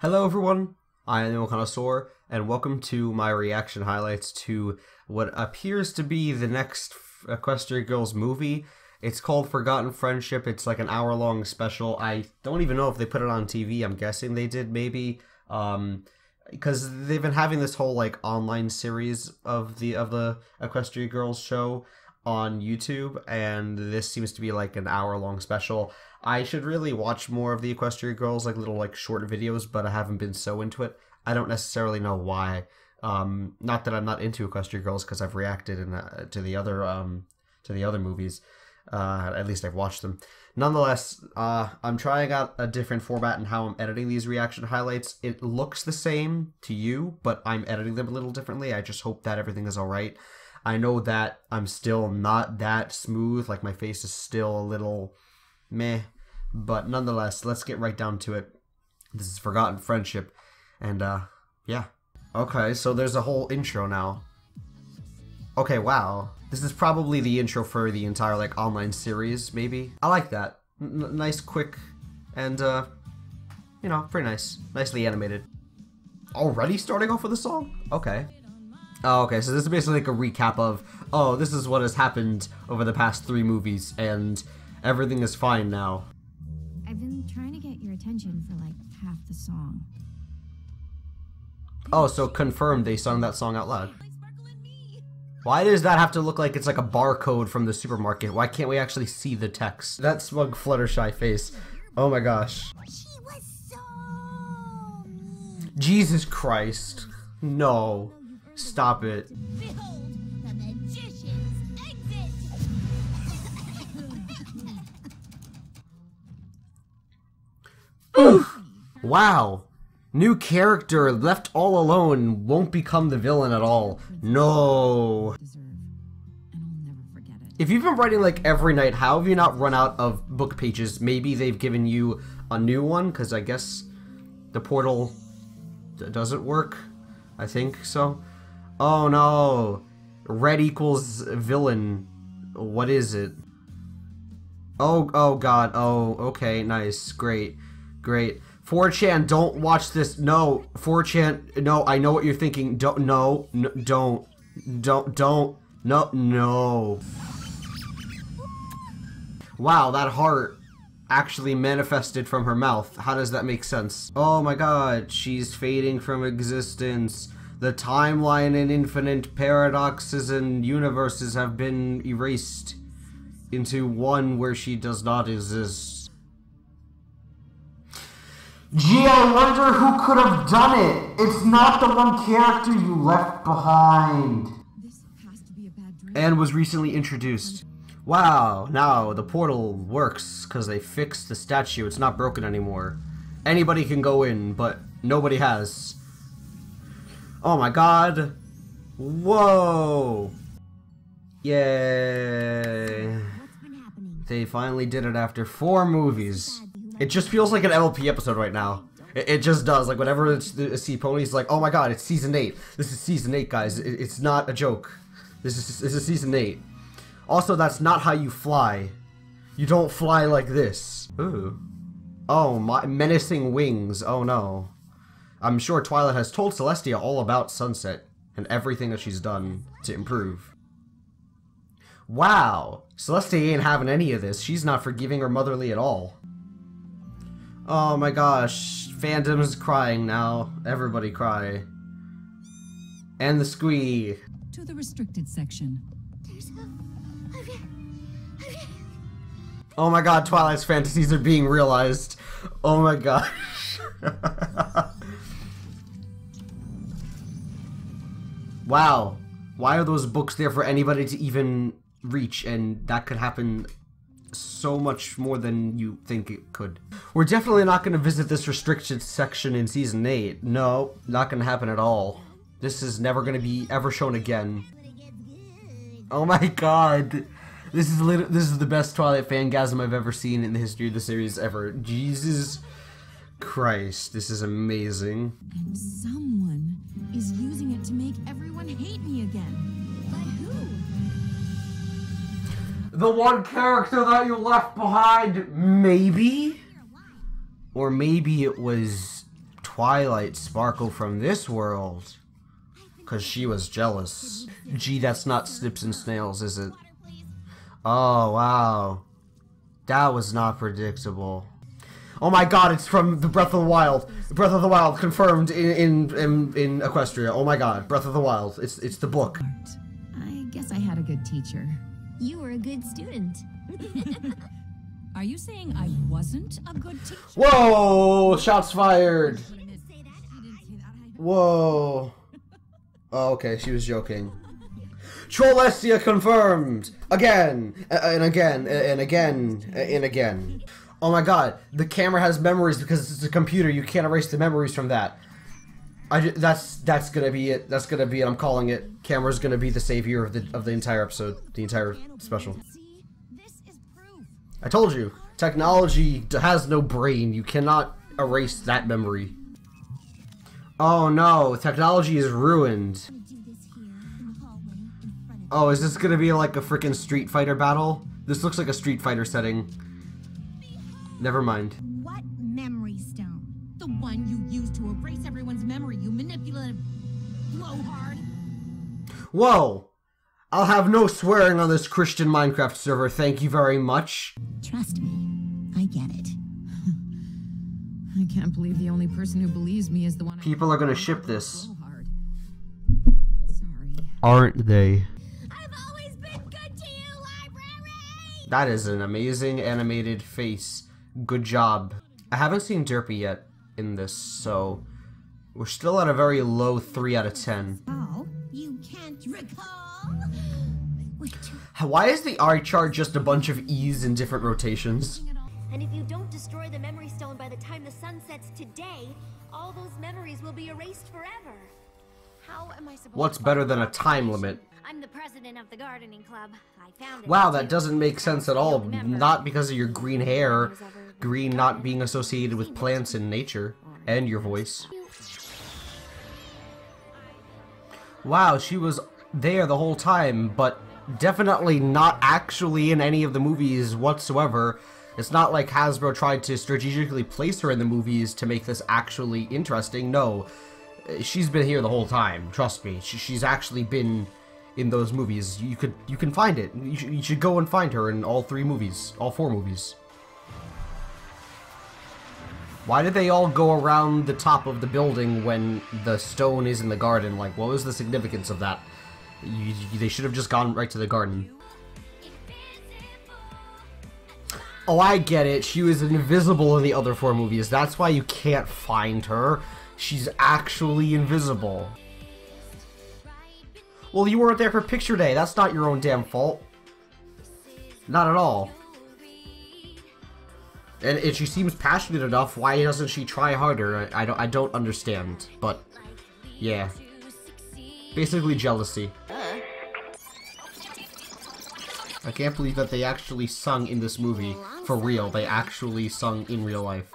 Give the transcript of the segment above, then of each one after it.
Hello everyone, I am Okanosaur, and welcome to my reaction highlights to what appears to be the next Equestria Girls movie. It's called Forgotten Friendship. It's like an hour-long special. I don't even know if they put it on TV. I'm guessing they did, maybe, because they've been having this whole like online series of the Equestria Girls show on YouTube, and this seems to be like an hour-long special. I should really watch more of the Equestria Girls, like little like short videos, but I haven't been so into it. I don't necessarily know why. Not that I'm not into Equestria Girls, because I've reacted in, to the other movies. At least I've watched them. Nonetheless, I'm trying out a different format in how I'm editing these reaction highlights. It looks the same to you, but I'm editing them a little differently. I just hope that everything is all right. I know that I'm still not that smooth. Like, my face is still a little meh, but nonetheless, let's get right down to it. This is Forgotten Friendship, and yeah. Okay, so there's a whole intro now. Okay, wow. This is probably the intro for the entire like online series, maybe. I like that. Nice, quick, and you know, pretty nice. Nicely animated. Already starting off with a song? Okay. Oh, okay, so this is basically like a recap of, oh, this is what has happened over the past 3 movies, and everything is fine now. I've been trying to get your attention for like half the song. Oh, so confirmed they sung that song out loud. Why does that have to look like it's like a barcode from the supermarket? Why can't we actually see the text? That smug Fluttershy face. Oh my gosh. She was so mean. Jesus Christ. No. Stop it. Behold, the magician's exit. Oof. Wow. New character left all alone, won't become the villain at all. No. If you've been writing like every night, how have you not run out of book pages? Maybe they've given you a new one, because I guess the portal doesn't work. I think so. Oh no. Red equals villain. What is it? Oh god. Oh, okay. Nice. Great. Great. 4chan, don't watch this. No, 4chan. No, I know what you're thinking. Don't. No. No, don't. Don't. Don't. No. No. Wow, that heart actually manifested from her mouth. How does that make sense? Oh my god, she's fading from existence. The timeline and infinite paradoxes and universes have been erased into one where she does not exist. Gee, I wonder who could have done it. It's not the one character you left behind. This has to be a bad dream. And was recently introduced. Wow, now the portal works because they fixed the statue. It's not broken anymore. Anybody can go in, but nobody has. Oh my god. Whoa. Yay. They finally did it after 4 movies. It just feels like an MLP episode right now. It just does. Like, whenever it's See Ponies, like, oh my god, it's season 8. This is season 8, guys. It's not a joke. This is season 8. Also, that's not how you fly. You don't fly like this. Ooh. Oh, my menacing wings. Oh no. I'm sure Twilight has told Celestia all about Sunset and everything that she's done to improve. Wow. Celestia ain't having any of this. She's not forgiving or motherly at all. Oh my gosh, fandom's crying now. Everybody cry. And the squee. To the restricted section. Okay. Oh my god, Twilight's fantasies are being realized. Oh my gosh. Wow. Why are those books there for anybody to even reach? And that could happen so much more than you think it could. We're definitely not going to visit this restricted section in season 8. No, not going to happen at all. This is never going to be ever shown again. Oh my god. This is the best Twilight fangasm I've ever seen in the history of the series ever. Jesus Christ, this is amazing. And someone is using it to make everyone hate me again. But who? The one character that you left behind, maybe? Or maybe it was Twilight Sparkle from this world. Because she was jealous. Gee, that's not Snips and Snails, is it? Oh, wow. That was not predictable. Oh my god, it's from the Breath of the Wild. Breath of the Wild confirmed in Equestria. Oh my god, Breath of the Wild. It's the book. I guess I had a good teacher. You were a good student. Are you saying I wasn't a good teacher? Whoa! Shots fired! Whoa. Oh, okay, she was joking. Trollestia confirmed! Again! And again! And again! And again! Oh my god, the camera has memories because it's a computer, you can't erase the memories from that. That's gonna be it, that's gonna be it, I'm calling it. Camera's gonna be the savior of the entire episode, the entire special. I told you, technology has no brain, you cannot erase that memory. Oh no, technology is ruined. Oh, is this gonna be like a freaking Street Fighter battle? This looks like a Street Fighter setting. Never mind. What memory stone? The one you use to erase everyone's memory, you manipulative blowhard. Whoa! I'll have no swearing on this Christian Minecraft server, thank you very much. Trust me, I get it. I can't believe the only person who believes me is the one. People are gonna ship this. Sorry. Aren't they? I've always been good to you, library! That is an amazing animated face. Good job. I haven't seen Derpy yet in this, so we're still at a very low 3 out of 10. Oh, you can't recall? Wait. Why is the eye chart just a bunch of E's in different rotations? And if you don't destroy the memory stone by the time the sun sets today, all those memories will be erased forever. How am I supposed What's better than a time limit? I'm the president of the gardening club. I found it. Wow, that doesn't make sense at all. Not because of your green hair, green not being associated with plants and nature, and your voice. Wow, she was there the whole time, but definitely not actually in any of the movies whatsoever. It's not like Hasbro tried to strategically place her in the movies to make this actually interesting. No, she's been here the whole time. Trust me, she's actually been in those movies. You can find it. You should go and find her in all 3 movies, all 4 movies. Why did they all go around the top of the building when the stone is in the garden? Like, what was the significance of that? They should have just gone right to the garden. Oh, I get it. She was invisible in the other 4 movies. That's why you can't find her. She's actually invisible. Well, you weren't there for picture day. That's not your own damn fault. Not at all. And if she seems passionate enough, why doesn't she try harder? I don't understand. But yeah, basically jealousy. I can't believe that they actually sung in this movie for real. They actually sung in real life.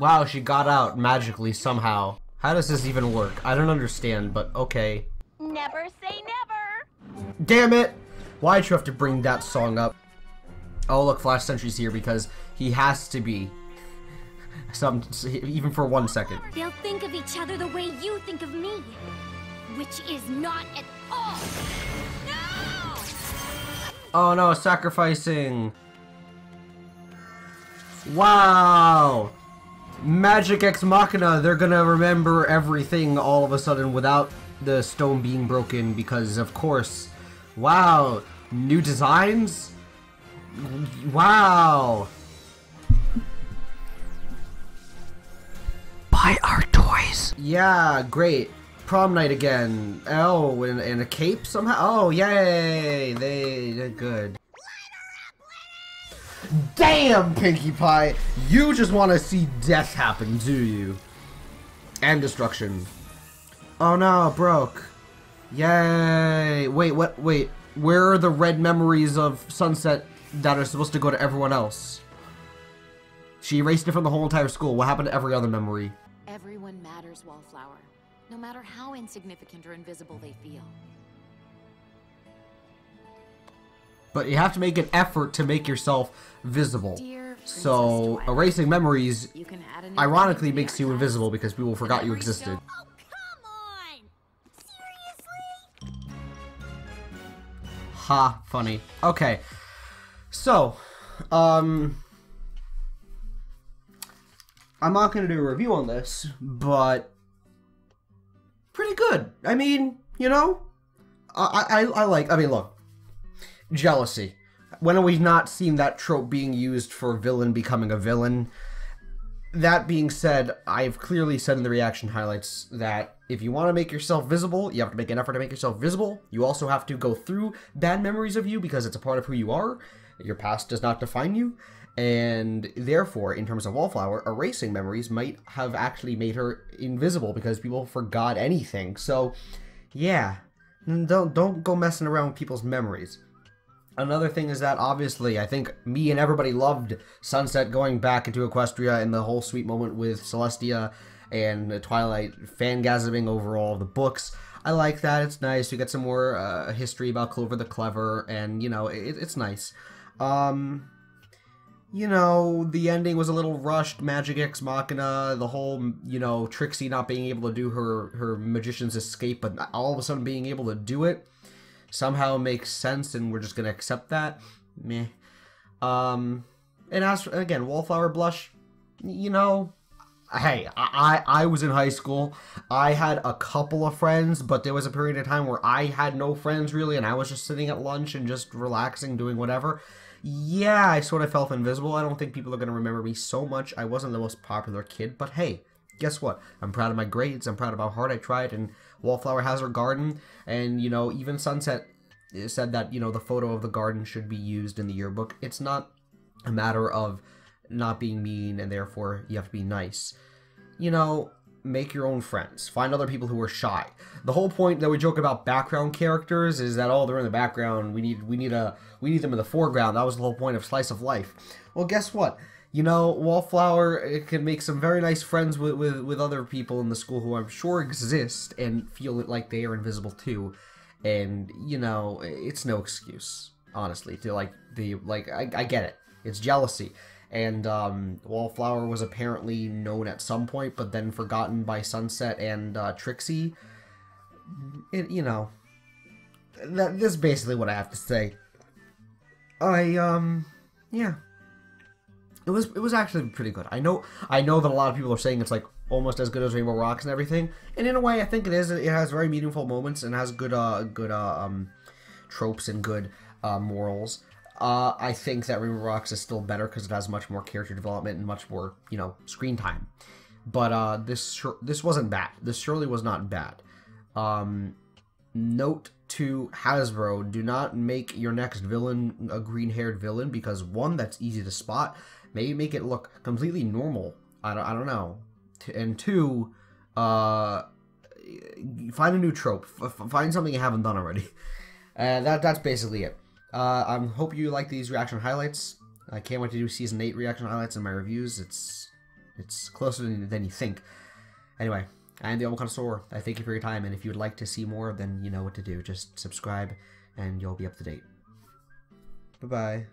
Wow, she got out magically somehow. How does this even work? I don't understand, but okay. Never say never! Damn it! Why'd you have to bring that song up? Oh look, Flash Sentry's here because he has to be. Even for 1 second. They'll think of each other the way you think of me. Which is not at all. No! Oh no, sacrificing. Wow! Magic Ex Machina, they're gonna remember everything all of a sudden without the stone being broken because of course. Wow, new designs. Wow, buy our toys. Yeah, great. Prom night again. Oh, and a cape somehow. Oh yay, they did good. Damn, Pinkie Pie, you just want to see death happen, do you? And destruction. Oh no, broke. Yay. Wait, what? Wait, where are the red memories of Sunset that are supposed to go to everyone else? She erased it from the whole entire school. What happened to every other memory? Everyone matters, Wallflower. No matter how insignificant or invisible they feel. But you have to make an effort to make yourself visible. Dear So, erasing memories, ironically, makes you invisible because people forgot you existed. Oh, come on! Seriously? Ha, funny. Okay. So, I'm not going to do a review on this, but pretty good. I mean, you know, I like, I mean, look, jealousy. When have we not seen that trope being used for villain becoming a villain? That being said, I've clearly said in the reaction highlights that if you want to make yourself visible, you have to make an effort to make yourself visible. You also have to go through bad memories of you because it's a part of who you are. Your past does not define you. And therefore, in terms of Wallflower, erasing memories might have actually made her invisible because people forgot anything. So, yeah, don't go messing around with people's memories. Another thing is that, obviously, I think me and everybody loved Sunset going back into Equestria and the whole sweet moment with Celestia and Twilight fangasming over all the books. I like that. It's nice. You get some more history about Clover the Clever, and, you know, it's nice. You know, the ending was a little rushed, Magic Ex Machina, the whole, you know, Trixie not being able to do her magician's escape, but all of a sudden being able to do it somehow makes sense, and we're just gonna accept that. Meh. And as for, again, Wallflower Blush, you know, hey, I was in high school. I had a couple of friends, but there was a period of time where I had no friends really, and I was just sitting at lunch and just relaxing, doing whatever. Yeah, I sort of felt invisible. I don't think people are gonna remember me so much. I wasn't the most popular kid, but hey, guess what? I'm proud of my grades, I'm proud of how hard I tried, and Wallflower has her garden, and, you know, even Sunset said that, you know, the photo of the garden should be used in the yearbook. It's not a matter of not being mean, and therefore you have to be nice. You know, make your own friends. Find other people who are shy. The whole point that we joke about background characters is that, oh, they're in the background, we need them in the foreground. That was the whole point of Slice of Life. Well, guess what? You know, Wallflower, it can make some very nice friends with other people in the school who I'm sure exist and feel like they are invisible too. And, you know, it's no excuse, honestly, to I get it. It's jealousy. And Wallflower was apparently known at some point, but then forgotten by Sunset and Trixie. You know, this is basically what I have to say. Yeah. It was actually pretty good. I know that a lot of people are saying it's like almost as good as Rainbow Rocks and everything, and in a way I think it is. It has very meaningful moments and has good tropes and good morals. I think that Rainbow Rocks is still better because it has much more character development and much more, you know, screen time. But this wasn't bad. This surely was not bad. Note to Hasbro: do not make your next villain a green-haired villain because, one, that's easy to spot. Maybe make it look completely normal. I don't know. And two, find a new trope. Find something you haven't done already. That's basically it. I hope you like these reaction highlights. I can't wait to do Season 8 reaction highlights and my reviews. It's closer than you think. Anyway, I am the Omicron Soar. I thank you for your time, and if you would like to see more, then you know what to do. Just subscribe, and you'll be up to date. Bye-bye.